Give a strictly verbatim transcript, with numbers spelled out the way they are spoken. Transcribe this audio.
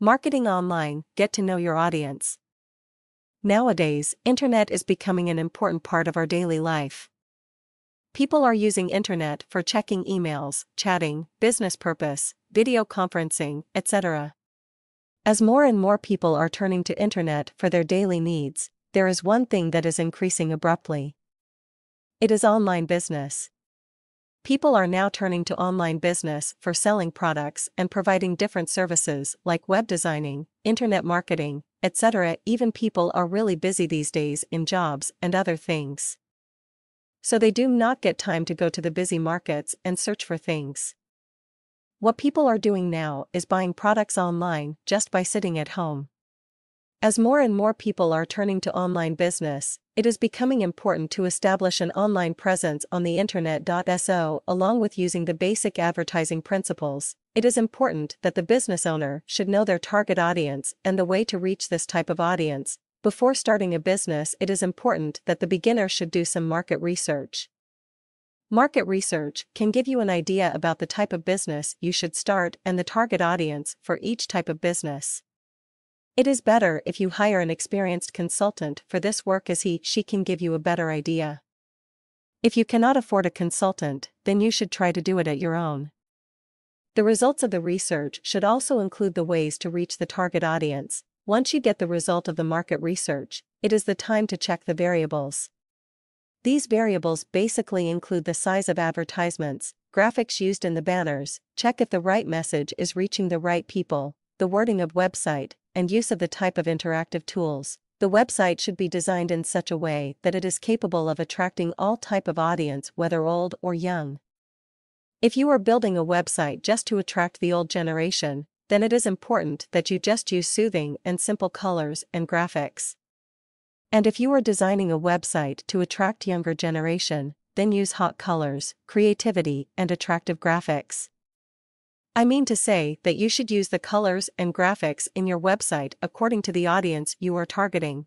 Marketing online, get to know your audience. Nowadays, internet is becoming an important part of our daily life. People are using internet for checking emails, chatting, business purpose, video conferencing, et cetera. As more and more people are turning to internet for their daily needs, there is one thing that is increasing abruptly. It is online business. People are now turning to online business for selling products and providing different services like web designing, internet marketing, et cetera. Even people are really busy these days in jobs and other things. So they do not get time to go to the busy markets and search for things. What people are doing now is buying products online just by sitting at home. As more and more people are turning to online business, it is becoming important to establish an online presence on the internet. So, along with using the basic advertising principles, it is important that the business owner should know their target audience and the way to reach this type of audience. Before starting a business, it is important that the beginner should do some market research. Market research can give you an idea about the type of business you should start and the target audience for each type of business. It is better if you hire an experienced consultant for this work, as he, she can give you a better idea. If you cannot afford a consultant, then you should try to do it at your own. The results of the research should also include the ways to reach the target audience. Once you get the result of the market research, it is the time to check the variables. These variables basically include the size of advertisements, graphics used in the banners, check if the right message is reaching the right people, the wording of website, and use of the type of interactive tools. The website should be designed in such a way that it is capable of attracting all type of audience, whether old or young. If you are building a website just to attract the old generation, then it is important that you just use soothing and simple colors and graphics. And if you are designing a website to attract younger generation, then use hot colors, creativity, and attractive graphics. I mean to say that you should use the colors and graphics in your website according to the audience you are targeting.